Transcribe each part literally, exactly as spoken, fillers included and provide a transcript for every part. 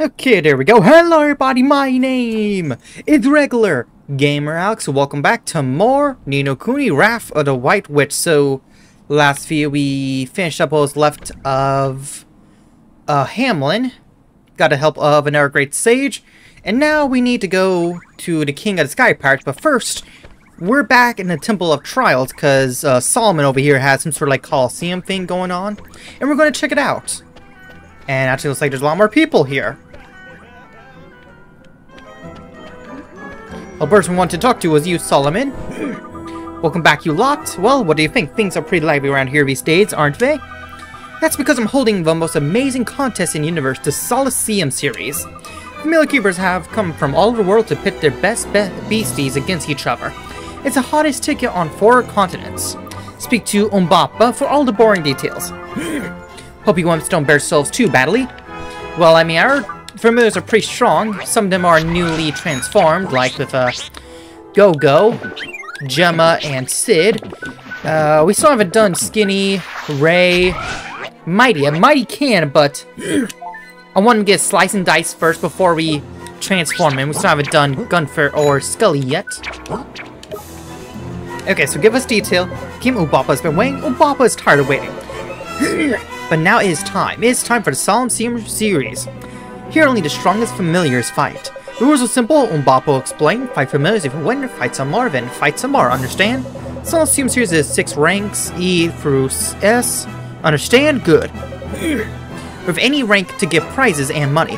Okay, there we go. Hello everybody, my name is Regular Gamer Alex. Welcome back to more Ni no Kuni, Wrath of the White Witch. So, last video we finished up what was left of uh, Hamlin. Got the help of another great sage. And now we need to go to the King of the Sky Pirates. But first, we're back in the Temple of Trials. Because uh, Solomon over here has some sort of like Coliseum thing going on. And we're going to check it out. And actually looks like there's a lot more people here. The person we want to talk to was you, Solomon. Welcome back, you lot. Well, what do you think? Things are pretty lively around here these days, aren't they? That's because I'm holding the most amazing contest in the universe, the Solaceum series. Familiar keepers have come from all over the world to pit their best be beasties against each other. It's the hottest ticket on four continents. Speak to Umbopa for all the boring details. Hope you wimps don't bear yourselves too badly. Well, I mean, our Firmilers are pretty strong. Some of them are newly transformed, like with uh, Go-Go, Gemma, and Sid. Uh, we still haven't done Skinny, Ray, Mighty. A Mighty can, but I want him to get Slice and Dice first before we transform him. We still haven't done Gunfer or Scully yet. Okay, so give us detail. Team Umbopa has been waiting. Umbopa is tired of waiting. But now it is time. It is time for the Solaceum series. Here only the strongest familiars fight. The rules are simple, Umbopa will explain. Fight familiars if you win, fight some more, then fight some more, understand? Solaceum series is six ranks, E through S. Understand? Good. With any rank to get prizes and money.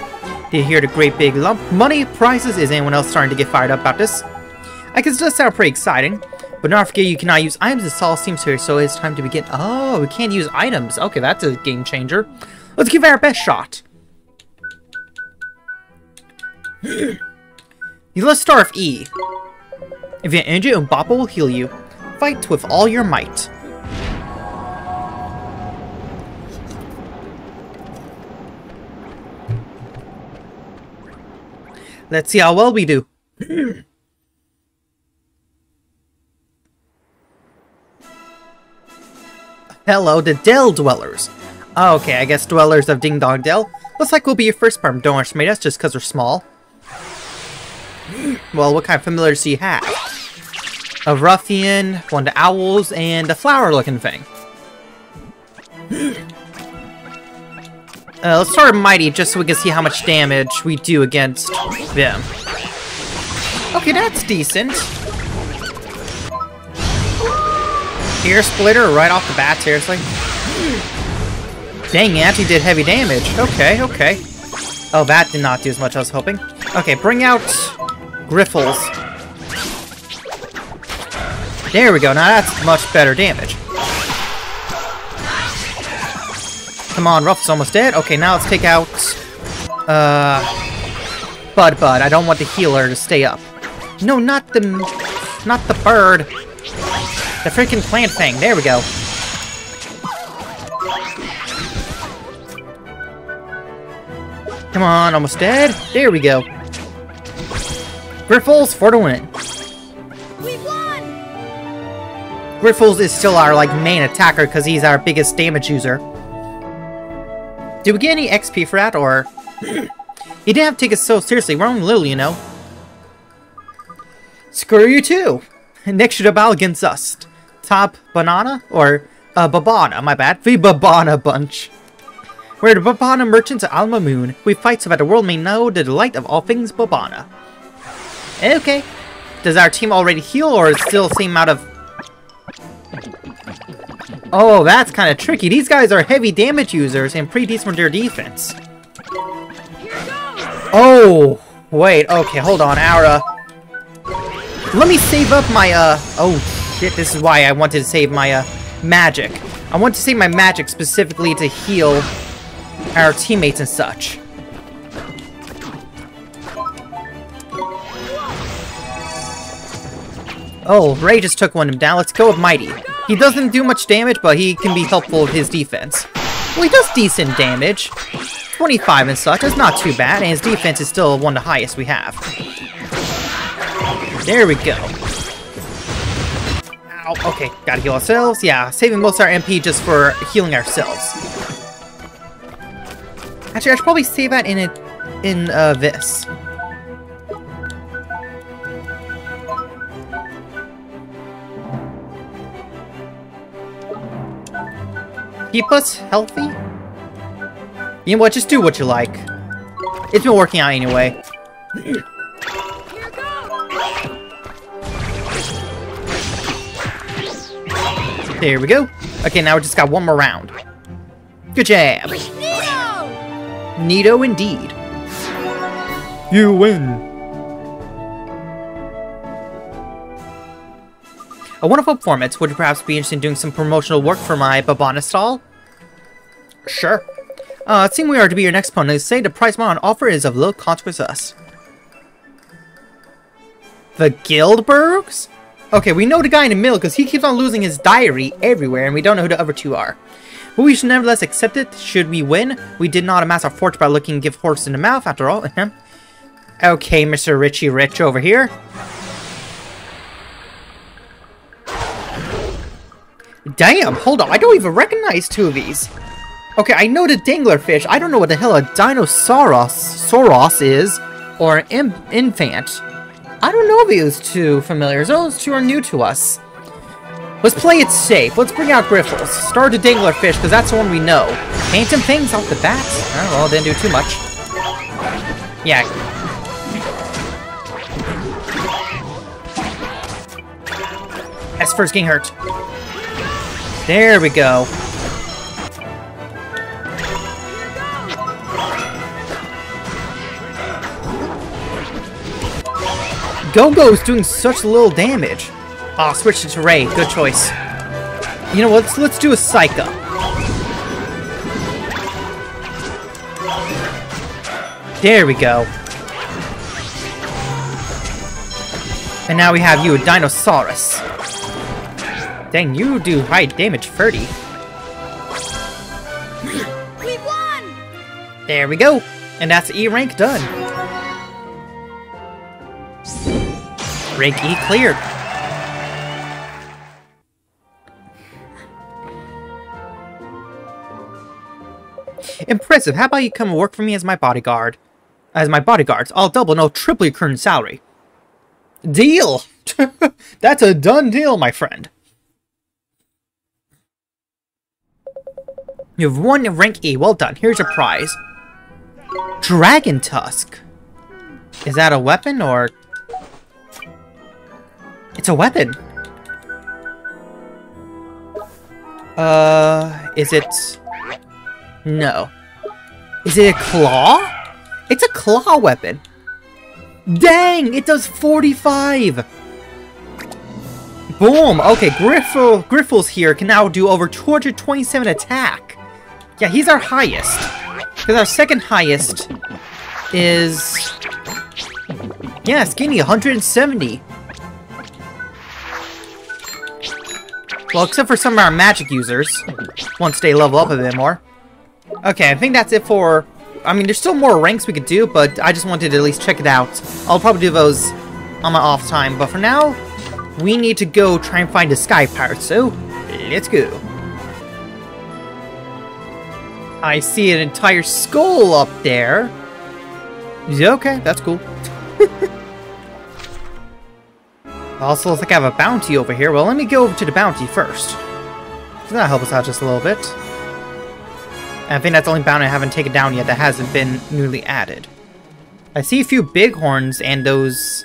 Did you hear the great big lump? Money, prizes, is anyone else starting to get fired up about this? I guess it does sound pretty exciting. But not forget you cannot use items in Solaceum series, so it's time to begin. Oh, we can't use items. Okay, that's a game changer. Let's give it our best shot. Let's start with E. If you're injured, Umbopa will heal you. Fight with all your might. Let's see how well we do. Hello, the Dell Dwellers. Okay, I guess Dwellers of Ding Dong Dell. Looks like we'll be your first part. Don't underestimate us just because we're small. Well, what kind of familiars do you have? A ruffian, one of the owls, and a flower-looking thing. Uh, let's start Mighty, just so we can see how much damage we do against them. Okay, that's decent. Ear splitter right off the bat, seriously. Dang, it actually did heavy damage. Okay, okay. Oh, that did not do as much as I was hoping. Okay, bring out Griffles. There we go, now that's much better damage. Come on, Ruff's almost dead. Okay, now let's take out Uh Bud Bud. I don't want the healer to stay up. No, not the not the bird. The freaking plant thing, there we go. Come on, almost dead. There we go. Griffles for the win. We've won! Griffles is still our like main attacker because he's our biggest damage user. Did we get any X P for that, or you didn't have to take us so seriously? We're only little, you know. Screw you too. Next year the battle against us. Top Banana or uh, Babana? My bad. The Babana bunch. We're the Babana merchants of Al Mamoon. We fight so that the world may know the delight of all things Babana. Okay. Does our team already heal, or is it still the same amount of... Oh, that's kind of tricky. These guys are heavy damage users and pretty decent with their defense. Oh, wait. Okay, hold on, Aura. Let me save up my, uh... Oh, shit. This is why I wanted to save my, uh, magic. I want to save my magic specifically to heal our teammates and such. Oh, Ray just took one of them down. Let's go with Mighty. He doesn't do much damage, but he can be helpful with his defense. Well, he does decent damage. twenty-five and such. That's not too bad. And his defense is still one of the highest we have. There we go. Ow. Okay, gotta heal ourselves. Yeah, saving most of our M P just for healing ourselves. Actually, I should probably save that in a in uh, this. Keep us healthy? You know what, just do what you like. It's been working out anyway. There we go. Okay, now we just got one more round. Good job. Neato, Neato indeed. You win. A one-off performance would perhaps be interested in doing some promotional work for my Babana stall. Sure. Uh, seeing we are to be your next opponent, say the prize on offer is of little consequence to us. The Guildbergs? Okay, we know the guy in the middle because he keeps on losing his diary everywhere and we don't know who the other two are. But we should nevertheless accept it should we win. We did not amass our fortune by looking gift horse in the mouth after all. Okay, Mister Richie Rich over here. Damn, hold on. I don't even recognize two of these. Okay, I know the Danglerfish. I don't know what the hell a Dinosaurus Soros is or an Im Infant. I don't know these two familiars. Those two are new to us. Let's play it safe. Let's bring out Griffles. Start the Danglerfish, because that's the one we know. Phantom things off the bat. Oh, well, didn't do too much. Yeah. That's first getting hurt. There we go. Go-Go is doing such little damage. Ah, oh, switch it to Ray. Good choice. You know what? Let's, let's do a Psycho. There we go. And now we have you, a Dinosaurus. Dang, you do high damage, thirty. We won! There we go. And that's E rank done. Rank E cleared. Impressive. How about you come and work for me as my bodyguard? As my bodyguards, I'll double, no, triple your current salary. Deal! That's a done deal, my friend. You've won rank E. Well done. Here's your prize. Dragon Tusk. Is that a weapon or... It's a weapon. Uh, is it... No. Is it a claw? It's a claw weapon. Dang, it does forty-five. Boom. Okay, Griffle, Griffles here can now do over two hundred twenty-seven attack. Yeah, he's our highest. Because our second highest is... Yeah, Skinny, one hundred seventy. Well, except for some of our magic users, once they level up a bit more. Okay, I think that's it for... I mean, there's still more ranks we could do, but I just wanted to at least check it out. I'll probably do those on my off time, but for now, we need to go try and find a Sky Pirate, so let's go. I see an entire skull up there. Okay, that's cool. Also, looks like I have a bounty over here. Well, let me go over to the bounty first. Does that help us out just a little bit? I think that's the only bounty I haven't taken down yet that hasn't been newly added. I see a few bighorns and those...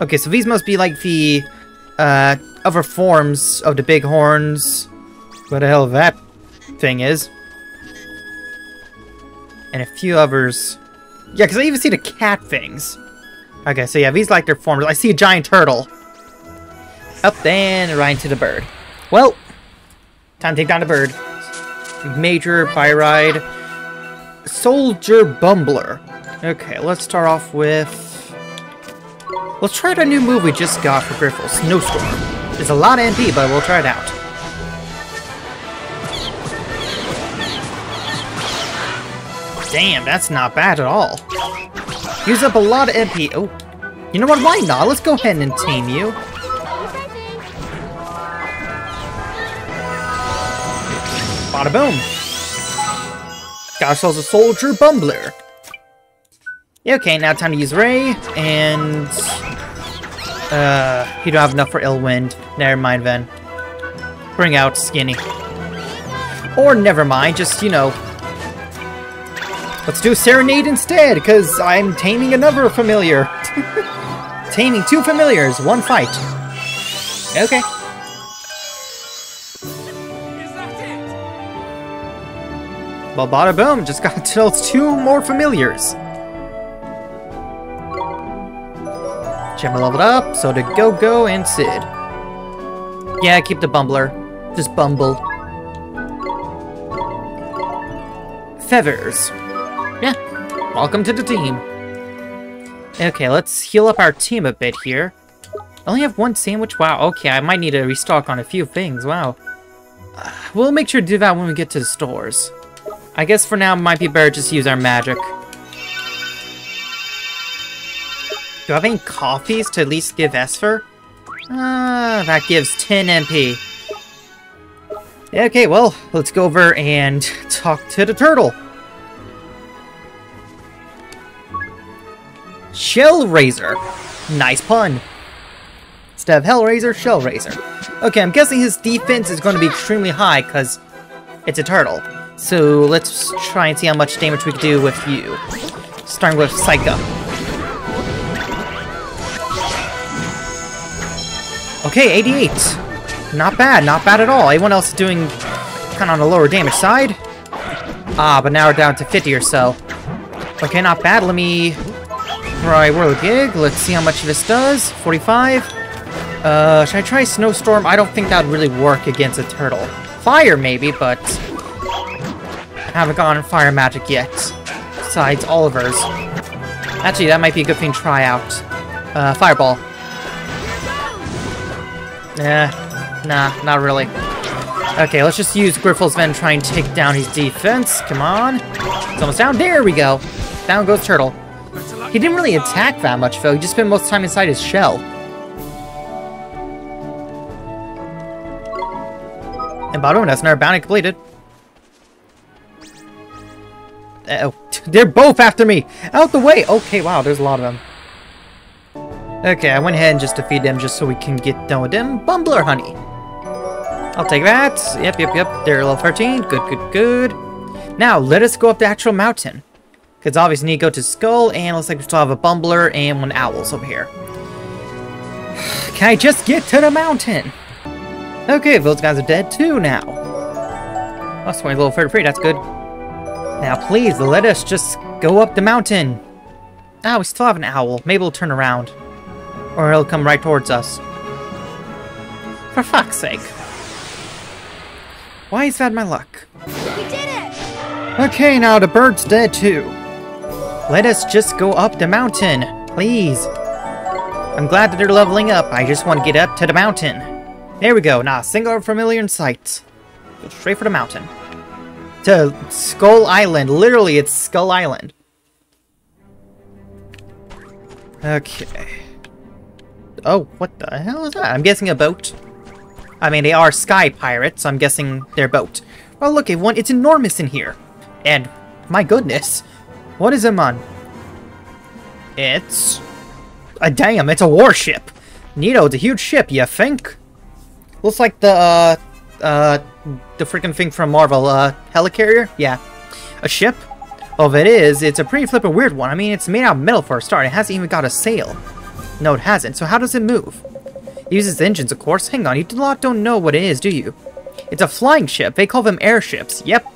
Okay, so these must be like the uh, other forms of the bighorns. What the hell that thing is. And a few others. Yeah, because I even see the cat things. Okay, so yeah, these like their forms. I see a giant turtle. Up then, right to the bird. Well, time to take down the bird. Major, Pyride, Soldier Bumbler. Okay, let's start off with... Let's try the new move we just got for Griffles, Snowstorm. There's a lot of M P, but we'll try it out. Damn, that's not bad at all. Use up a lot of M P. Oh, you know what? Why not? Let's go ahead and tame you. Bada boom! Got ourselves a soldier bumbler. Okay, now time to use Ray, and... Uh, you don't have enough for Ill Wind. Never mind then. Bring out Skinny. Or never mind, just, you know... Let's do Serenade instead, because I'm taming another familiar. Taming two familiars, one fight. Okay. Is that it? Well, bada boom, just got to tell two more familiars. Gemma leveled up, so did Go-Go and Sid. Yeah, keep the bumbler. Just bumble. Feathers. Yeah, welcome to the team. Okay, let's heal up our team a bit here. I only have one sandwich? Wow, okay, I might need to restock on a few things, wow. Uh, we'll make sure to do that when we get to the stores. I guess for now it might be better just use our magic. Do I have any coffees to at least give Esfer? Ah, uh, that gives ten M P. Okay, well, let's go over and talk to the turtle. Shell Razor. Nice pun. Instead of Hellraiser, Shell Razor. Okay, I'm guessing his defense is going to be extremely high because it's a turtle. So let's try and see how much damage we can do with you. Starting with Psycho. Okay, eighty-eight. Not bad, not bad at all. Everyone else is doing kind of on the lower damage side. Ah, but now we're down to fifty or so. Okay, not bad. Let me... Right, we're a gig. Let's see how much this does. forty-five. Uh, should I try Snowstorm? I don't think that would really work against a turtle. Fire, maybe, but... I haven't gotten Fire Magic yet. Besides Oliver's. Actually, that might be a good thing to try out. Uh, Fireball. Nah, nah, not really. Okay, let's just use Griffles then, try and take down his defense. Come on. It's almost down. There we go. Down goes Turtle. He didn't really attack that much, though. He just spent most of the time inside his shell. And bottom, that's another bounty completed. Uh oh. They're both after me! Out the way! Okay, wow, there's a lot of them. Okay, I went ahead and just defeated them just so we can get done with them. Bumbler Honey! I'll take that. Yep, yep, yep. They're level thirteen. Good, good, good. Now, let us go up the actual mountain. Because obviously we need to go to Skull, and looks like we still have a Bumbler and one Owl's over here. Can I just get to the mountain? Okay, those guys are dead too now. That's twenty level thirty-three, that's good. Now please, let us just go up the mountain. Ah, we still have an owl. Maybe we'll turn around. Or he'll come right towards us. For fuck's sake. Why is that my luck? We did it! Okay, now the bird's dead too. Let us just go up the mountain, please. I'm glad that they're leveling up. I just want to get up to the mountain. There we go. Now, single familiar in sight. Go straight for the mountain. To Skull Island. Literally, it's Skull Island. Okay. Oh, what the hell is that? I'm guessing a boat. I mean, they are sky pirates, so I'm guessing their boat. Well, look, everyone, it's enormous in here. And, my goodness. What is it on? It's... Uh, damn, it's a warship. Nito, it's a huge ship, you think? Looks like the, uh, uh, the freaking thing from Marvel, uh, helicarrier? Yeah. A ship? Oh, if it is, it's a pretty flippin' weird one. I mean, it's made out of metal for a start. It hasn't even got a sail. No, it hasn't. So how does it move? It uses engines, of course. Hang on, you lot don't know what it is, do you? It's a flying ship. They call them airships. Yep.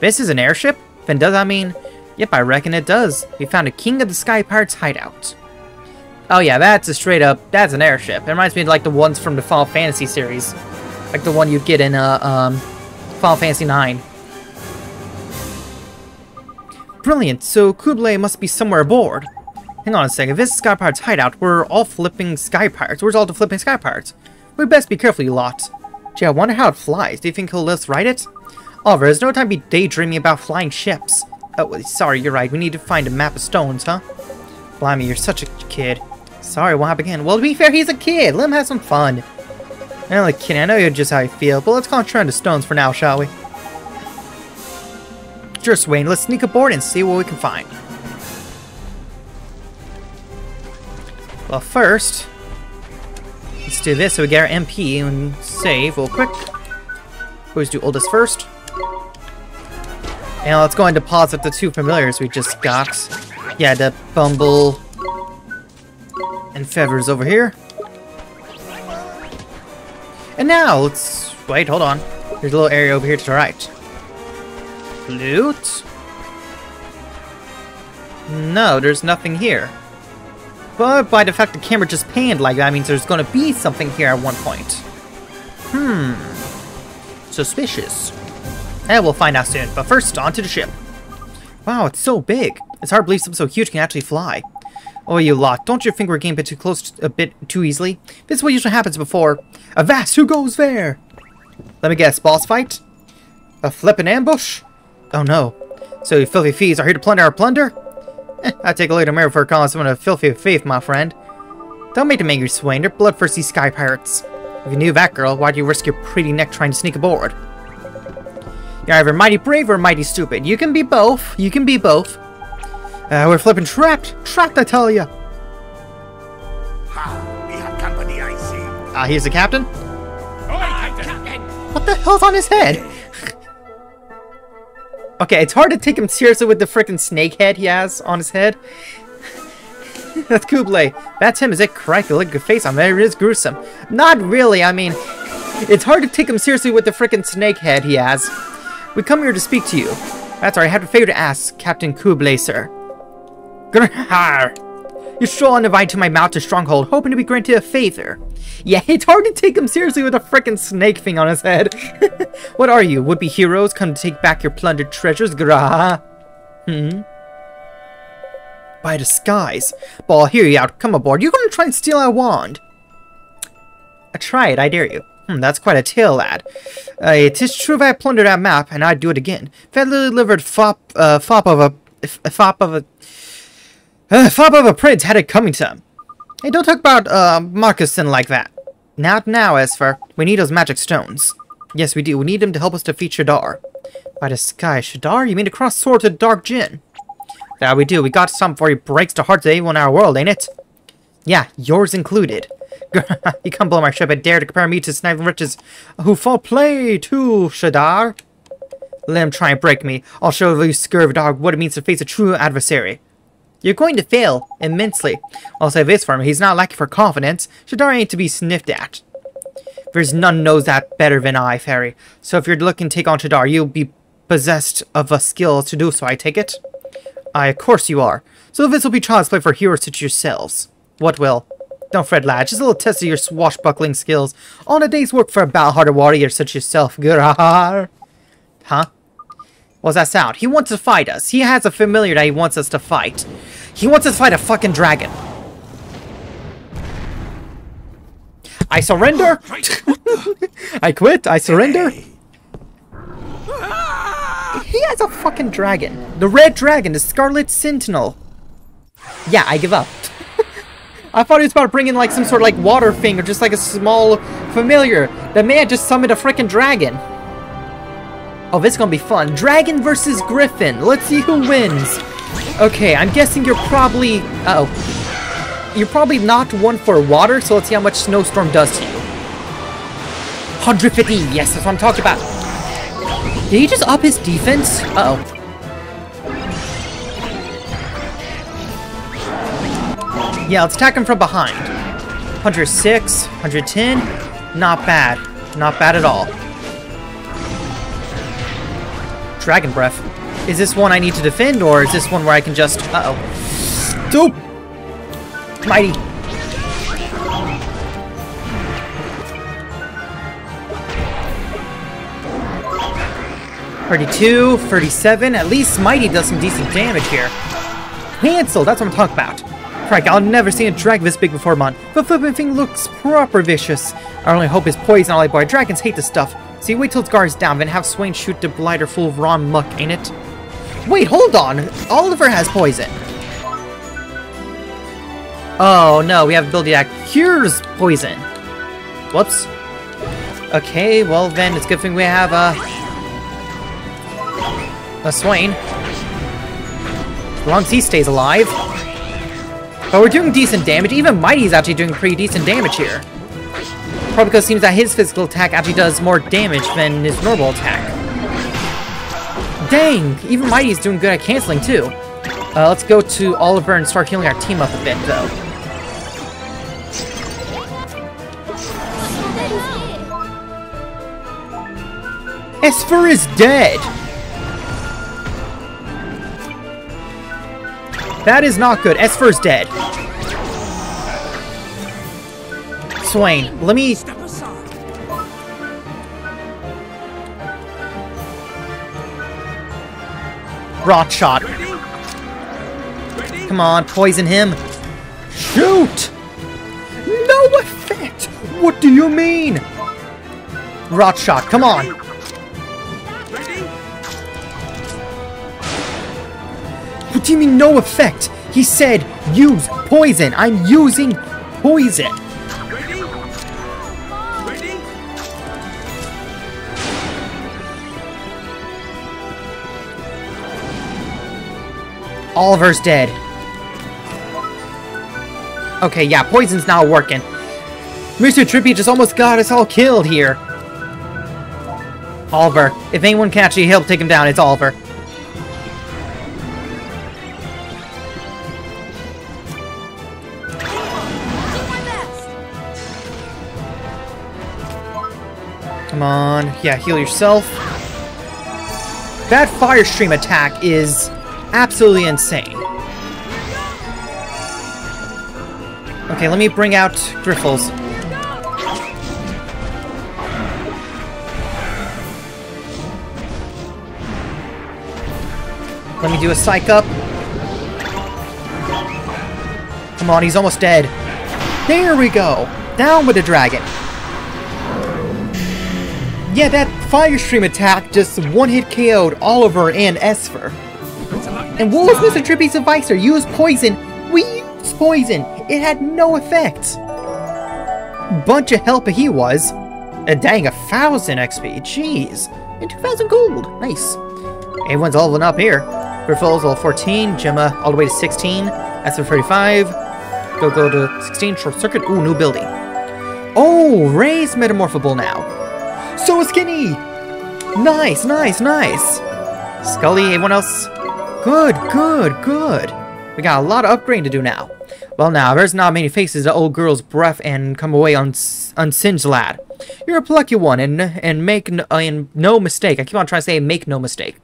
This is an airship? Then does that mean... Yep, I reckon it does. We found a King of the Sky Pirates hideout. Oh yeah, that's a straight up, that's an airship. It reminds me of like the ones from the Final Fantasy series. Like the one you get in uh, um, Final Fantasy nine. Brilliant, so Kublai must be somewhere aboard. Hang on a second, this is Sky Pirates hideout. We're all flipping Sky Pirates. Where's all the flipping Sky Pirates? We best be careful, you lot. Gee, I wonder how it flies. Do you think he'll let us ride it? Oliver, there's no time to be daydreaming about flying ships. Oh, sorry, you're right. We need to find a map of stones, huh? Blimey, you're such a kid. Sorry, what happened again? Well, to be fair, he's a kid. Let him have some fun. I'm only kidding. I know you're just how you feel, but let's concentrate on the stones for now, shall we? Sure, Swain. Let's sneak aboard and see what we can find. Well, first, let's do this so we get our M P and save real quick. Always do oldest first. And let's go and deposit the two familiars we just got. Yeah, the Bumble and Feathers over here. And now, let's... Wait, hold on. There's a little area over here to the right. Loot? No, there's nothing here. But by the fact the camera just panned like that means there's gonna be something here at one point. Hmm. Suspicious. And we'll find out soon, but first, onto the ship. Wow, it's so big. It's hard to believe something so huge can actually fly. Oh, you lot, don't you think we're getting a bit too close to, a bit too easily? This is what usually happens before. Avast, who goes there? Let me guess, boss fight? A flippin' ambush? Oh no. So you filthy thieves are here to plunder our plunder? Eh, I take a look in the mirror before calling someone a filthy thief, my friend. Don't make them angry, Swain. They're bloodthirsty sky pirates. If you knew that girl, why'd you risk your pretty neck trying to sneak aboard? You're either mighty brave or mighty stupid. You can be both. You can be both. Uh, we're flippin' trapped. Trapped, I tell ya. Ha, we have company, I see. Ah, uh, here's the captain. Oh, captain. What the hell's on his head? Okay, it's hard to take him seriously with the frickin' snake head he has on his head. That's Kublai. That's him, is it? Crikey, the look at your face on there. It is gruesome. Not really, I mean... It's hard to take him seriously with the frickin' snake head he has. We come here to speak to you. That's right, I have a favor to ask, Captain Kublai, sir. You stroll uninvited to my mouth to stronghold, hoping to be granted a favor. Yeah, it's hard to take him seriously with a frickin' snake thing on his head. What are you, would-be heroes come to take back your plundered treasures? Grah. Hmm? By disguise. But I'll hear you out. Come aboard. You're gonna try and steal our wand. I try it, I dare you. Hmm, that's quite a tale, lad. Uh, it is true if I plundered that map, and I'd do it again. That little-livered fop, uh, fop of a... F fop of a... Uh, fop of a prince had it coming to him. Hey, don't talk about, uh, Marcuson like that. Not now, Esfer. We need those magic stones. Yes, we do. We need them to help us defeat Shadar. By the sky, Shadar? You mean to cross swords with Dark Jinn? That we do. We got something for you. Breaks the hearts of anyone in our world, ain't it? Yeah, yours included. You come blow my ship and dare to compare me to sniping riches who fall play to Shadar. Let him try and break me. I'll show you, scurvy dog, what it means to face a true adversary. You're going to fail immensely. I'll say this for him. He's not lacking for confidence. Shadar ain't to be sniffed at. There's none knows that better than I, fairy. So if you're looking to take on Shadar, you'll be possessed of a skill to do so, I take it. I, of course you are. So this will be child's play for heroes such as yourselves. What will? Don't fret, lad. Just a little test of your swashbuckling skills on a day's work for a battle-hardened warrior such as yourself. Huh? What's that sound? He wants to fight us. He has a familiar that he wants us to fight. He wants us to fight a fucking dragon. I surrender. I quit. I surrender. He has a fucking dragon. The red dragon, the Scarlet Sentinel. Yeah, I give up. I thought he was about to bring in like some sort of like water thing or just like a small familiar. The man just summoned a freaking dragon. Oh, this is gonna be fun. Dragon versus Griffin. Let's see who wins. Okay, I'm guessing you're probably... Uh-oh. You're probably not one for water, so let's see how much Snowstorm does to you. one hundred fifty, yes, that's what I'm talking about. Did he just up his defense? Uh-oh. Yeah, let's attack him from behind. one hundred six, one hundred ten. Not bad. Not bad at all. Dragon Breath. Is this one I need to defend, or is this one where I can just... Uh-oh. Dope! Mighty. thirty-two, thirty-seven. At least Mighty does some decent damage here. Cancel, that's what I'm talking about. Crikey, I'll never see a dragon this big before, man. The flippin' thing looks proper vicious. Our only hope is poison, all like boy. Dragons hate this stuff. See, wait till its guard's down, then have Swain shoot the blighter full of raw muck, ain't it? Wait, hold on! Oliver has poison! Oh no, we have ability that cures poison! Whoops. Okay, well then, it's a good thing we have, uh... a Swain. As long as he stays alive. But we're doing decent damage. Even Mighty's actually doing pretty decent damage here. Probably because it seems that his physical attack actually does more damage than his normal attack. Dang! Even Mighty's doing good at canceling, too. Uh, let's go to Oliver and start healing our team up a bit, though. Esper is dead! That is not good. Esper is dead. Swain, let me... Rot shot. Come on, poison him. Shoot! No effect! What do you mean? Rot shot, come on. What do you mean no effect? He said use poison. I'm using poison. Ready? Ready? Oliver's dead. Okay, yeah, poison's not working. Mister Trippy just almost got us all killed here. Oliver. If anyone can actually help take him down, it's Oliver. Come on. Yeah, heal yourself. That fire stream attack is absolutely insane. Okay, let me bring out Griffles. Let me do a psych up. Come on, he's almost dead. There we go. Down with the dragon. Yeah, that fire stream attack just one-hit K O'd Oliver and Esper. And what was Mister Trippy's advice? Use poison. We used poison. It had no effect. Bunch of help he was. A dang, a thousand X P. Jeez. And two thousand gold. Nice. Everyone's leveling up here. Griffles level fourteen. Gemma all the way to sixteen. Esper thirty-five. Go-Go to sixteen. Short circuit. Ooh, new building. Oh, Ray's metamorphable now. So is Skinny! Nice, nice, nice! Scully, anyone else? Good, good, good! We got a lot of upgrading to do now. Well now, there's not many faces the old girl's breath and come away uns unsinged, lad. You're a plucky one, and and make no, and no mistake. I keep on trying to say make no mistake.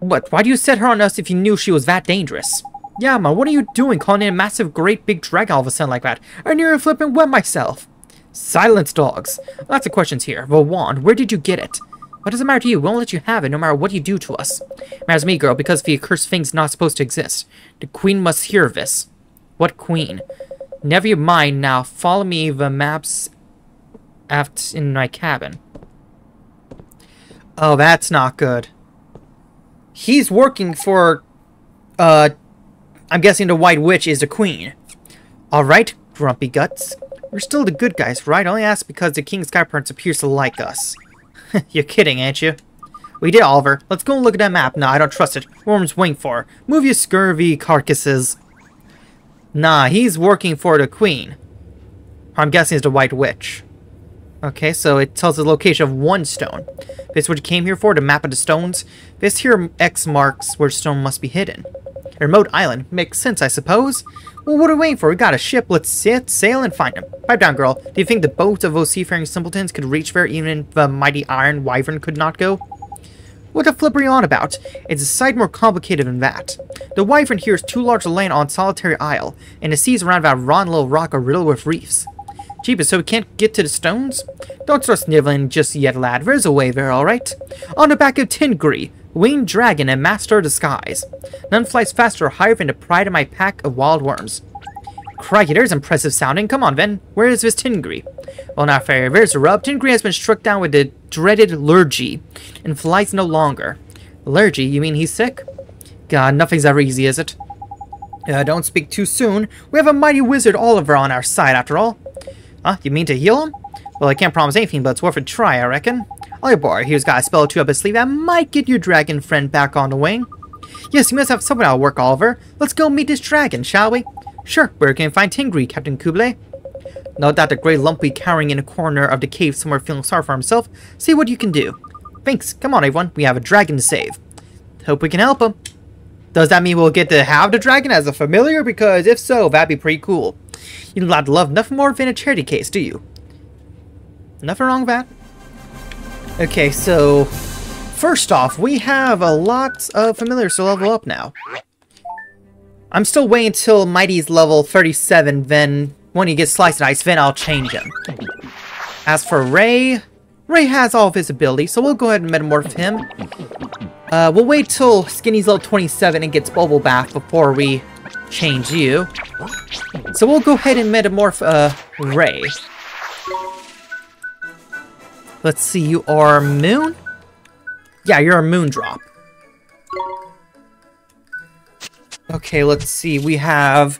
What, why do you set her on us if you knew she was that dangerous? Yeah, man, what are you doing calling in a massive great big dragon all of a sudden like that? I nearly flipping wet myself. Silence, dogs. Lots of questions here. The wand, where did you get it? What does it matter to you? We won't let you have it, no matter what you do to us. It matters to me, girl, because the accursed thing's not supposed to exist. The queen must hear of this. What queen? Never mind now. Follow me the maps aft in my cabin. Oh, that's not good. He's working for, uh, I'm guessing the White Witch is the queen. Alright, Grumpy Guts. We're still the good guys, right? Only ask because the King's Godparents appears to like us. You're kidding, ain't you? We did, Oliver. Let's go and look at that map. Nah, I don't trust it. Worm's wing for. Move your scurvy carcasses. Nah, he's working for the Queen. I'm guessing it's the White Witch. Okay, so it tells the location of one stone. This is what you came here for, the map of the stones. This here X marks where stone must be hidden. A remote island. Makes sense, I suppose. Well, what are we waiting for? We got a ship. Let's sit, sail, and find him. Pipe down, girl. Do you think the boats of those seafaring simpletons could reach there even if the mighty Iron Wyvern could not go? What the flip are you on about? It's a sight more complicated than that. The Wyvern here is too large to land on solitary isle, and the seas around that rotten little rock are riddled with reefs. Jeepers, so we can't get to the stones? Don't start sniveling just yet, lad. There's a way there, alright? On the back of Tengri, winged dragon and master of disguise. None flies faster or higher than the pride of my pack of wild worms. Crikey, there's impressive sounding. Come on, then. Where is this Tengri? Well, not fair. There's a rub. Tengri has been struck down with the dreaded Lurgy and flies no longer. Lurgy? You mean he's sick? God, nothing's ever easy, is it? Uh, don't speak too soon. We have a mighty wizard Oliver on our side, after all. Huh? You mean to heal him? Well, I can't promise anything, but it's worth a try, I reckon. Oh boy, he's got a spell or two up his sleeve that might get your dragon friend back on the wing. Yes, you must have someone I'll work, Oliver. Let's go meet this dragon, shall we? Sure, where can we find Tengri, Captain Kublai? No doubt the grey lump we cowering in a corner of the cave somewhere feeling sorry for himself. See what you can do. Thanks, come on everyone, we have a dragon to save. Hope we can help him. Does that mean we'll get to have the dragon as a familiar? Because if so, that'd be pretty cool. You're allowed to love nothing more than a charity case, do you? Nothing wrong with that. Okay, so first off, we have a lot of familiars to level up now. I'm still waiting until Mighty's level thirty-seven, then when he gets sliced and ice, then I'll change him. As for Ray, Ray has all of his abilities, so we'll go ahead and metamorph him. Uh, we'll wait till Skinny's level twenty-seven and gets Bubble Bath before we change you. So we'll go ahead and metamorph, uh, Ray. Let's see, you are Moon? Yeah, you're a Moon Drop. Okay, let's see, we have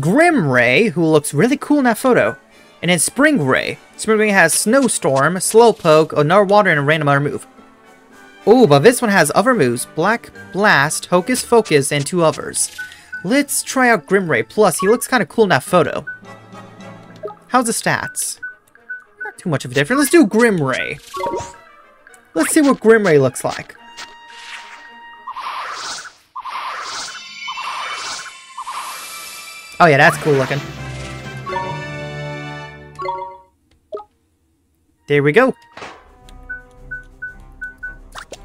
Grim Ray, who looks really cool in that photo. And then Spring Ray. Spring Ray has Snowstorm, Slowpoke, another water, and a random other move. Oh, but this one has other moves. Black Blast, Hocus Focus, and two others. Let's try out Grim Ray. Plus, he looks kind of cool in that photo. How's the stats? Not too much of a difference. Let's do Grim Ray. Let's see what Grim Ray looks like. Oh yeah, that's cool looking. There we go.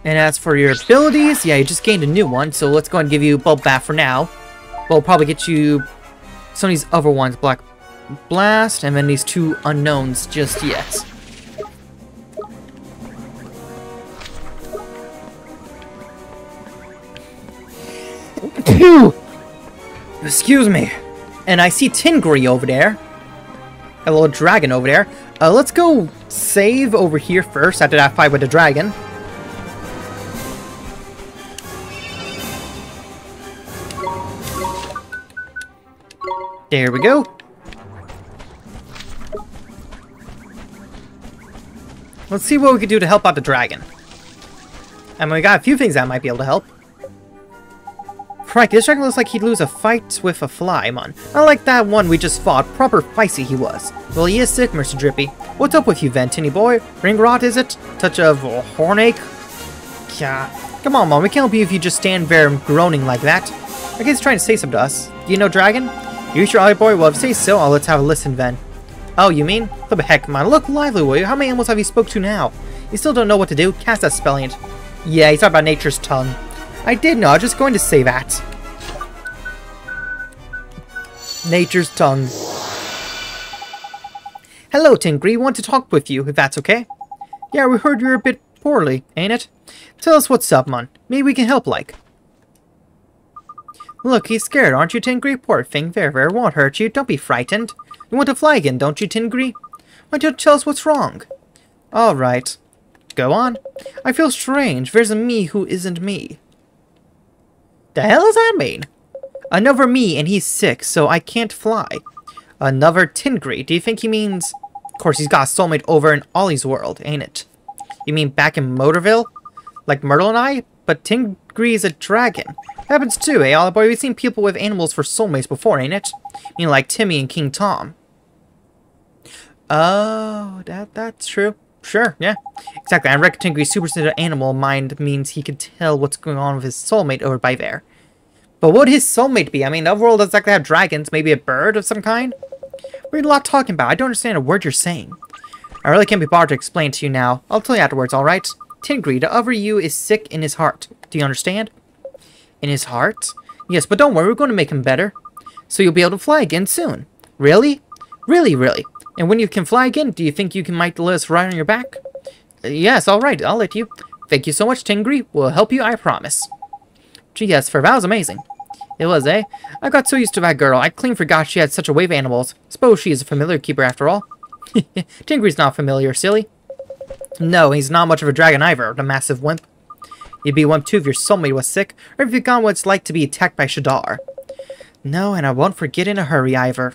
And as for your abilities, yeah, you just gained a new one, so let's go ahead and give you Bulb Bath for now. We'll probably get you some of these other ones, Black Blast, and then these two unknowns just yet. Phew! Excuse me. And I see Tengri over there. A little dragon over there. Uh, let's go save over here first after that fight with the dragon. There we go. Let's see what we can do to help out the dragon. And we got a few things that might be able to help. Right, this dragon looks like he'd lose a fight with a fly, man. Not like that one we just fought. Proper feisty he was. Well, he is sick, Mister Drippy. What's up with you, Ventini boy? Ring rot, is it? Touch of uh, hornache? Yeah. Come on, Mom. We can't help you if you just stand there groaning like that. I guess he's trying to say something to us. You know, dragon? You sure, Ollie boy? Well, if you say so, I'll let's have a listen then. Oh, you mean? What the heck, man? Look lively, will you? How many animals have you spoke to now? You still don't know what to do? Cast that spelling. Yeah, he's talking about Nature's Tongue. I did know, I was just going to say that. Nature's Tongue. Hello, Tengri. Want to talk with you, if that's okay? Yeah, we heard you're a bit poorly, ain't it? Tell us what's up, man. Maybe we can help, like. Look, he's scared, aren't you, Tengri? Poor thing, there, there, won't hurt you. Don't be frightened. You want to fly again, don't you, Tengri? Why don't you tell us what's wrong? All right. Go on. I feel strange. There's a me who isn't me. The hell does that mean? Another me, and he's sick, so I can't fly. Another Tengri. Do you think he means... Of course, he's got a soulmate over in Ollie's world, ain't it? You mean back in Motorville? Like Myrtle and I? But Tengri's a dragon. Happens too, eh, Ollie boy? We've seen people with animals for soulmates before, ain't it? You mean like Timmy and King Tom. Oh, that that's true. Sure, yeah. Exactly, I reckon Tengri's super sensitive animal mind means he can tell what's going on with his soulmate over by there. But what would his soulmate be? I mean, the world doesn't exactly have dragons, maybe a bird of some kind? We're a lot talking about, I don't understand a word you're saying. I really can't be bothered to explain to you now. I'll tell you afterwards, alright? Tengri, the other you is sick in his heart. Do you understand? In his heart? Yes, but don't worry, we're going to make him better. So you'll be able to fly again soon. Really? Really, really. And when you can fly again, do you think you can might let us ride on your back? Uh, yes, all right, I'll let you. Thank you so much, Tengri. We'll help you, I promise. Gee, yes, for that was amazing. It was, eh? I got so used to that girl, I clean forgot she had such a wave of animals. Suppose she is a familiar keeper after all. Tengri's not familiar, silly. No, he's not much of a dragon either, the massive wimp. You'd be one too if your soulmate was sick, or if you'd gone what it's like to be attacked by Shadar. No, and I won't forget in a hurry either.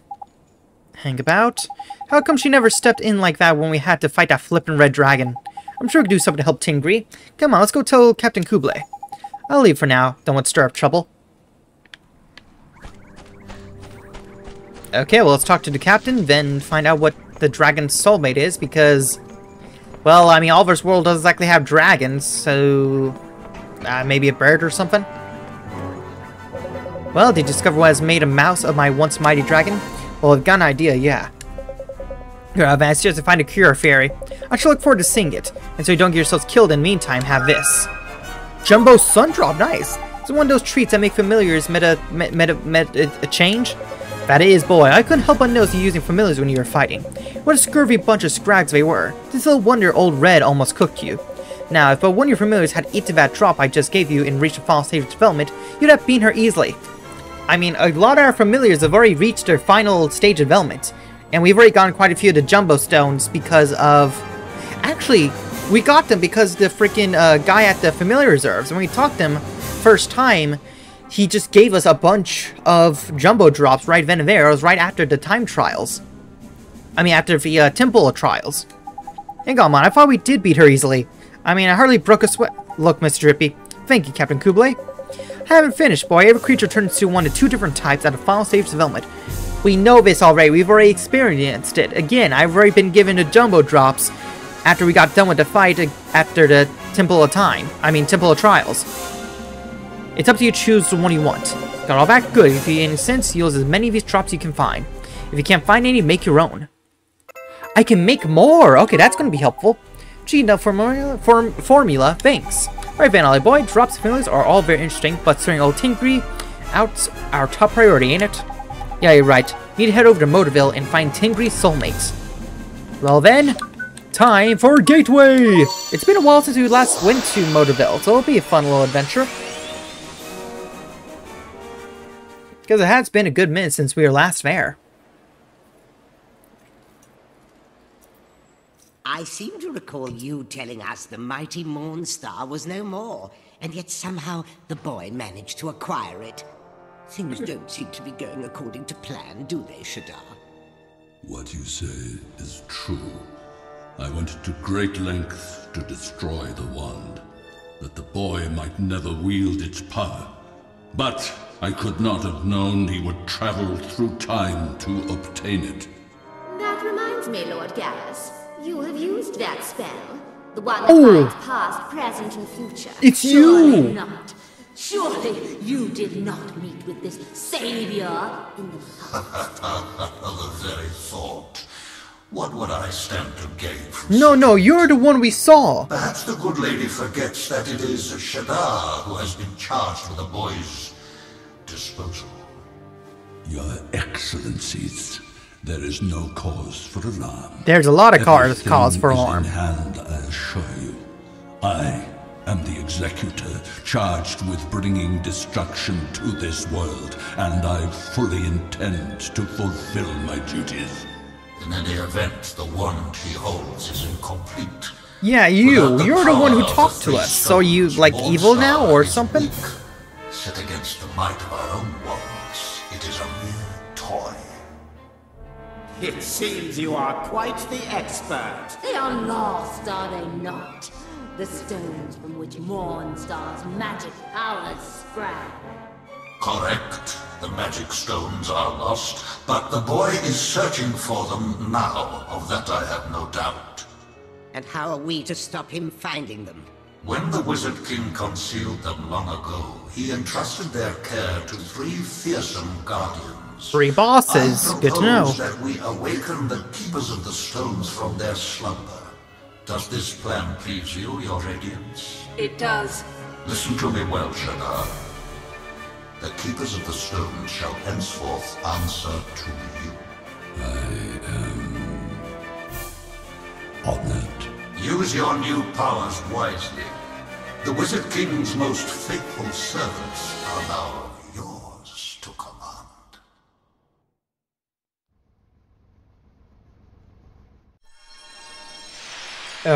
Hang about? How come she never stepped in like that when we had to fight that flippin' red dragon? I'm sure we could do something to help Tengri. Come on, let's go tell Captain Kublai. I'll leave for now. Don't want to stir up trouble. Okay, well, let's talk to the captain, then find out what the dragon's soulmate is, because... Well, I mean, Oliver's world doesn't exactly have dragons, so... Uh, maybe a bird or something? Well, did you discover what has made a mouse of my once mighty dragon? Well, I've got an idea, yeah. Your advance is to find a cure, fairy. I shall look forward to seeing it, and so you don't get yourselves killed in the meantime, have this. Jumbo Sundrop, nice! It's one of those treats that make familiars meta, meta, meta, meta a change. That is, boy, I couldn't help but notice you using familiars when you were fighting. What a scurvy bunch of scrags they were. It's no wonder old Red almost cooked you. Now, if but one of your familiars had eaten that drop I just gave you and reached the final stage of development, you'd have beaten her easily. I mean, a lot of our familiars have already reached their final stage of development, and we've already gotten quite a few of the Jumbo Stones because of... Actually, we got them because the freaking uh, guy at the familiar reserves, when we talked to him first time, he just gave us a bunch of Jumbo Drops right then and there. It was right after the time trials. I mean, after the uh, temple trials. Hang on, man. I thought we did beat her easily. I mean, I hardly broke a sweat. Look, Mister Drippy. Thank you, Captain Kublai. I haven't finished, boy. Every creature turns to one of two different types at a final stage of development. We know this already. We've already experienced it. Again, I've already been given the Jumbo Drops after we got done with the fight after the temple of time. I mean, temple trials. It's up to you to choose the one you want. Got all that? Good. If you, in a sense, use as many of these drops you can find. If you can't find any, make your own. I can make more! Okay, that's going to be helpful. Gee, no formula, form, formula, thanks. Alright, Van Ollie Boy, drops and formulas are all very interesting, but starting old Tengri out's our top priority, ain't it? Yeah, you're right. Need to head over to Motorville and find Tengri's soulmates. Well then, time for Gateway! It's been a while since we last went to Motorville, so it'll be a fun little adventure. Because it has been a good minute since we were last there. I seem to recall you telling us the mighty Morn Star was no more, and yet somehow the boy managed to acquire it. Things don't seem to be going according to plan, do they, Shadar? What you say is true. I went to great lengths to destroy the wand, that the boy might never wield its power. But I could not have known he would travel through time to obtain it. That reminds me, Lord Garrus. You have used that spell. The one that oh. finds past, present, and future. It's Surely you! Not. Surely you did not meet with this savior in the of the very thought. What would I stand to gain from No, no, you're the one we saw! Perhaps the good lady forgets that it is Shadar who has been charged with the boy's disposal. Your Excellencies, there is no cause for alarm. There's a lot of cause, cause for alarm. Everything is in hand, I assure you. I am the executor charged with bringing destruction to this world, and I fully intend to fulfill my duties. In any event, the wand he holds is incomplete. Yeah, you. The You're the one who talked to us. So are you, like, evil now or something? Weak. Set against the might of our own wands, it is a mere toy. It seems you are quite the expert. They are lost, are they not? The stones from which Mornstar's magic powers sprang. Correct. The magic stones are lost, but the boy is searching for them now, of that I have no doubt. And how are we to stop him finding them? When the Wizard King concealed them long ago, he entrusted their care to three fearsome guardians. Three bosses, good to know. I propose that we awaken the keepers of the stones from their slumber. Does this plan please you, Your Radiance? It does. Listen to me well, Shadar. The keepers of the stones shall henceforth answer to you. I am honored. Use your new powers wisely. The Wizard King's most faithful servants are now yours to command.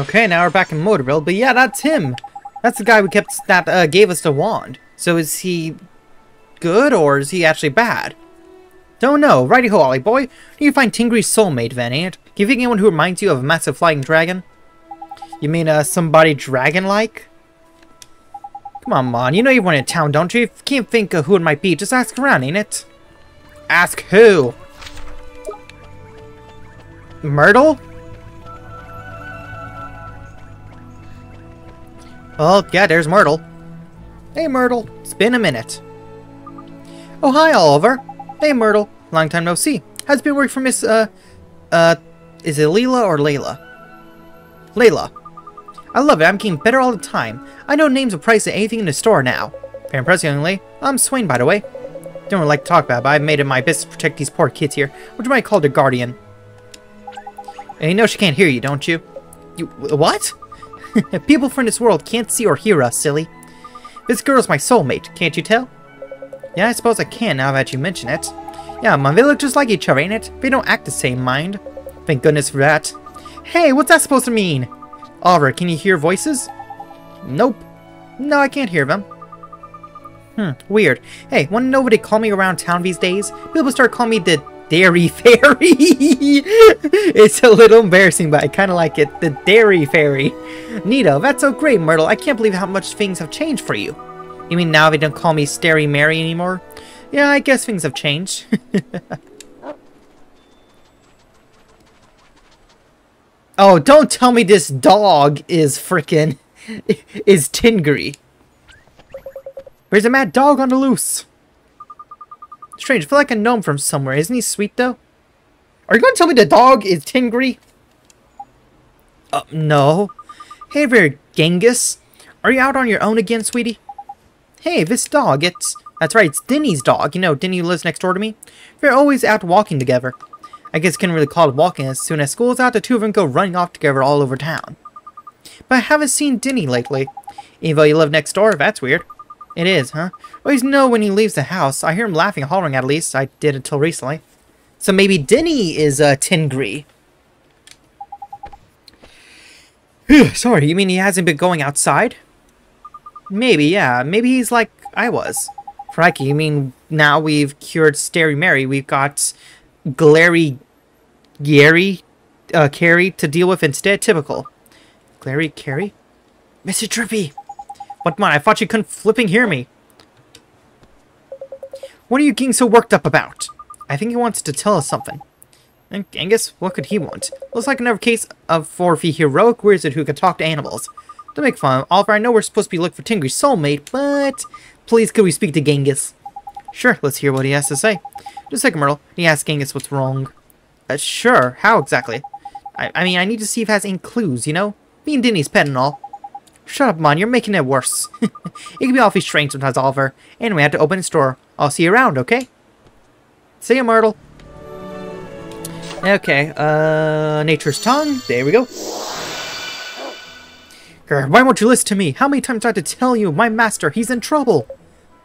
Okay, now we're back in Motorville, but yeah, that's him. That's the guy we kept that uh, gave us the wand. So is he good, or is he actually bad? Don't know. Righty-ho, Ollie boy. You need to find Tengri's soulmate, then, ain't? Can you think anyone who reminds you of a massive flying dragon? You mean, uh, somebody dragon-like? Come on, Mon. You know you went in town, don't you? If you can't think of who it might be, just ask around, ain't it? Ask who? Myrtle? Oh, yeah, there's Myrtle. Hey, Myrtle. It's been a minute. Oh, hi, Oliver. Hey, Myrtle. Long time no see. How's it been working for Miss, uh, uh, is it Leila or Leila? Leila. I love it. I'm getting better all the time. I know names of price of anything in the store now. Very impressive, young lady. I'm Swain, by the way. Don't really like to talk about it, but I've made it my best to protect these poor kids here. What you might call their guardian. And you know she can't hear you, don't you? You what? People from this world can't see or hear us, silly. This girl's my soulmate, can't you tell? Yeah, I suppose I can now that you mention it. Yeah, man, they look just like each other, ain't it? They don't act the same, mind. Thank goodness for that. Hey, what's that supposed to mean? Oliver, can you hear voices? Nope. No, I can't hear them. Hmm, weird. Hey, wanna know what they call me around town these days? People start calling me the Dairy Fairy. It's a little embarrassing, but I kinda like it. The Dairy Fairy. Nito, that's so great, Myrtle. I can't believe how much things have changed for you. You mean now they don't call me Starry Mary anymore? Yeah, I guess things have changed. Oh, don't tell me this dog is frickin' is Tengri. There's a mad dog on the loose. Strange, I feel like a gnome from somewhere. Isn't he sweet, though? Are you going to tell me the dog is Tengri? Uh, no. Hey there, Genghis. Are you out on your own again, sweetie? Hey, this dog, it's... That's right, it's Denny's dog. You know, Denny lives next door to me. They're always out walking together. I guess you couldn't really call it walking. As soon as school's out, the two of them go running off together all over town. But I haven't seen Denny lately. Even though you live next door, that's weird. It is, huh? Always know when he leaves the house. I hear him laughing and hollering, at least. I did until recently. So maybe Denny is uh, Tengri. Sorry, you mean he hasn't been going outside? Maybe, yeah. Maybe he's like I was. Crikey, you mean now we've cured Starry Mary, we've got Glary Gary, uh, Carey to deal with instead? Typical. Glary Carey? Mister Trippy! What, man? I thought you couldn't flipping hear me. What are you getting so worked up about? I think he wants to tell us something. And Genghis, what could he want? Looks like another case of for the heroic wizard who can talk to animals. Don't make fun of him. Oliver, I know we're supposed to be looking for Tengri's soulmate, but please could we speak to Genghis? Sure, let's hear what he has to say. Just like Myrtle, he asks Genghis what's wrong. Uh, sure, how exactly? I, I mean, I need to see if he has any clues, you know? Being Denny's pet and all. Shut up, man. You're making it worse. It can be awfully strange sometimes, Oliver. Anyway, I have to open the store. I'll see you around, okay? See you, Myrtle. Okay, uh... Nature's Tongue. There we go. Grr, why won't you listen to me? How many times do I have to tell you? My master, he's in trouble.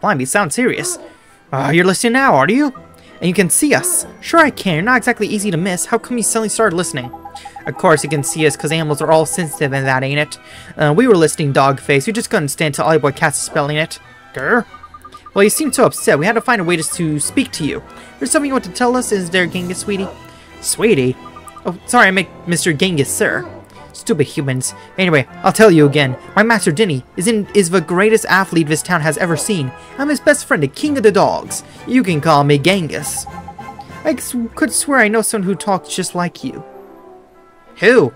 Blimey, sounds serious. Uh, you're listening now, are you? And you can see us. Sure I can. You're not exactly easy to miss. How come you suddenly started listening? Of course you can see us, because animals are all sensitive and that, ain't it? Uh, we were listening, Dogface. We just couldn't stand till Ollie Boy cast a spell, ain't it? Grr. Well, you seem so upset. We had to find a way to, to speak to you. There's something you want to tell us, is there, Genghis, sweetie? Sweetie? Oh, sorry, I make Mister Genghis, sir. Stupid humans. Anyway, I'll tell you again. My master, Denny, is in, is the greatest athlete this town has ever seen. I'm his best friend, the king of the dogs. You can call me Genghis. I could swear I know someone who talks just like you. Who?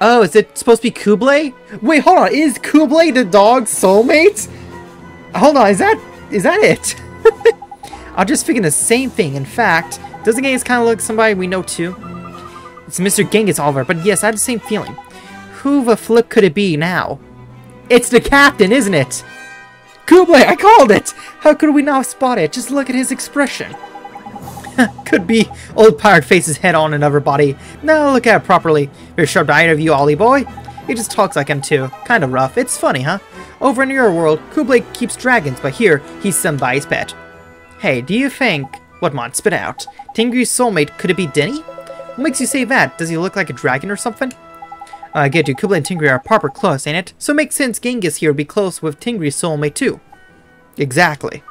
Oh, is it supposed to be Kublai? Wait, hold on. Is Kublai the dog's soulmate? Hold on. Is that is that it? I'm just thinking the same thing. In fact, doesn't Genghis kind of look somebody we know too? It's Mister Genghis, Oliver. But yes, I had the same feeling. Who the flip could it be now? It's the captain, isn't it? Kublai, I called it. How could we not spot it? Just look at his expression. Could be old pirate faces head on another body. Now look at it properly. You're sharp eyed of you, Ollie boy. He just talks like him too. Kind of rough. It's funny, huh? Over in your world, Kublai keeps dragons, but here he's somebody's pet. Hey, do you think what mon spit out? Tengri's soulmate, could it be Denny? What makes you say that? Does he look like a dragon or something? I uh, get you. Kublai and Tengri are proper close, ain't it? So it makes sense Genghis here would be close with Tengri's soulmate too. Exactly.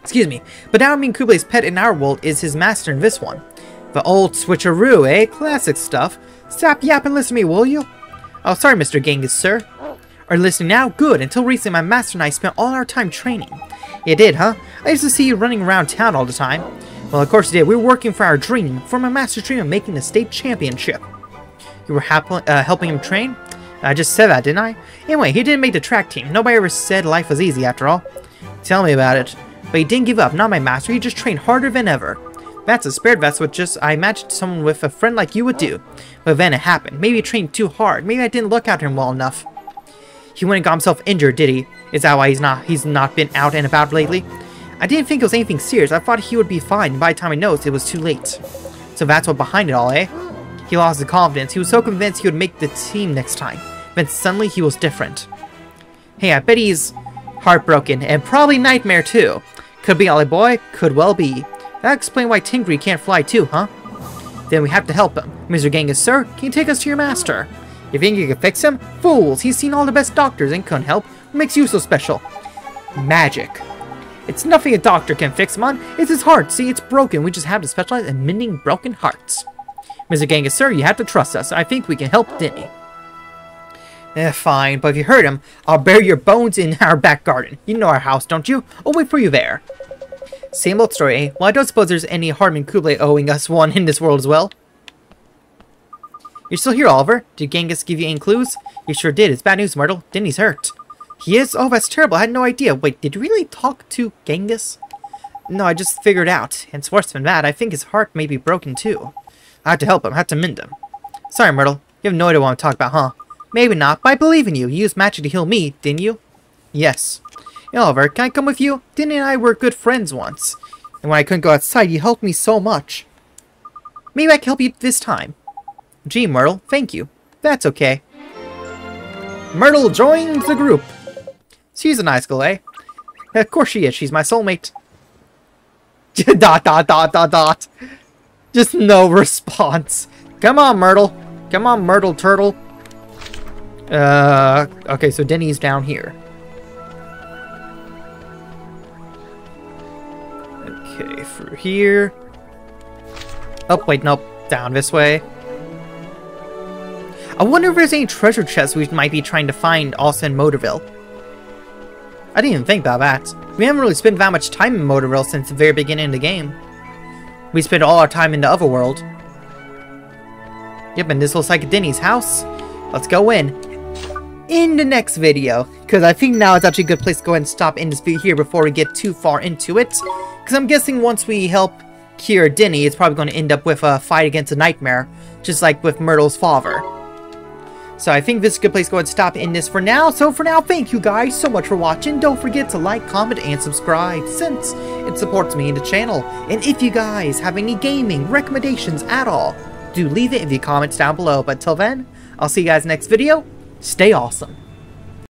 Excuse me, but that would mean Kublai's pet in our world is his master in this one. The old switcheroo, eh? Classic stuff. Stop yapping and listen to me, will you? Oh, sorry, Mister Genghis, sir. Are you listening now? Good. Until recently, my master and I spent all our time training. You did, huh? I used to see you running around town all the time. Well, of course you did. We were working for our dream, for my master's dream of making the state championship. You were uh, helping him train? I just said that, didn't I? Anyway, he didn't make the track team. Nobody ever said life was easy, after all. Tell me about it. But he didn't give up. Not my master. He just trained harder than ever. That's a spirit. That's what just I imagined someone with a friend like you would do. But then it happened. Maybe he trained too hard. Maybe I didn't look after him well enough. He went and got himself injured, did he? Is that why he's not he's not been out and about lately? I didn't think it was anything serious. I thought he would be fine, and by the time I noticed, it was too late. So that's what behind it all, eh? He lost his confidence. He was so convinced he would make the team next time. Then suddenly he was different. Hey, I bet he's heartbroken, and probably nightmare too. Could be, Ollie boy. Could well be. That explains why Tengri can't fly too, huh? Then we have to help him. Mister Genghis, sir, can you take us to your master? You think you can fix him? Fools! He's seen all the best doctors and couldn't help. What makes you so special? Magic. It's nothing a doctor can fix him on. It's his heart. See, it's broken. We just have to specialize in mending broken hearts. Mister Genghis, sir, you have to trust us. I think we can help Denny. Eh, fine, but if you hurt him, I'll bury your bones in our back garden. You know our house, don't you? I'll wait for you there. Same old story, eh? Well, I don't suppose there's any harm in Kublai owing us one in this world as well. You're still here, Oliver. Did Genghis give you any clues? You sure did. It's bad news, Myrtle. Denny's hurt. He is? Oh, that's terrible. I had no idea. Wait, did you really talk to Genghis? No, I just figured out. And it's worse than that. I think his heart may be broken, too. I had to help him. I had to mend him. Sorry, Myrtle. You have no idea what I'm talking about, huh? Maybe not, but I believe in you. You used magic to heal me, didn't you? Yes. Hey, Oliver, can I come with you? Denny and I were good friends once. And when I couldn't go outside, you helped me so much. Maybe I can help you this time. Gee, Myrtle, thank you. That's okay. Myrtle joins the group. She's a nice girl, eh? Of course she is. She's my soulmate. dot, dot, dot, dot, dot. Just no response. Come on, Myrtle. Come on, Myrtle Turtle. Uh, okay, so Denny's down here. Okay, through here. Oh, wait, nope. Down this way. I wonder if there's any treasure chests we might be trying to find also in Motorville. I didn't even think about that. We haven't really spent that much time in Motorville since the very beginning of the game. We spent all our time in the Otherworld. Yep, and this looks like Denny's house. Let's go in. In the next video. Because I think now it's actually a good place to go ahead and stop in this video here before we get too far into it. Because I'm guessing once we help cure Denny, it's probably going to end up with a fight against a nightmare. Just like with Myrtle's father. So I think this is a good place to go ahead and stop in this for now. So for now, thank you guys so much for watching. Don't forget to like, comment, and subscribe since it supports me and the channel. And if you guys have any gaming recommendations at all, do leave it in the comments down below. But till then, I'll see you guys next video. Stay awesome.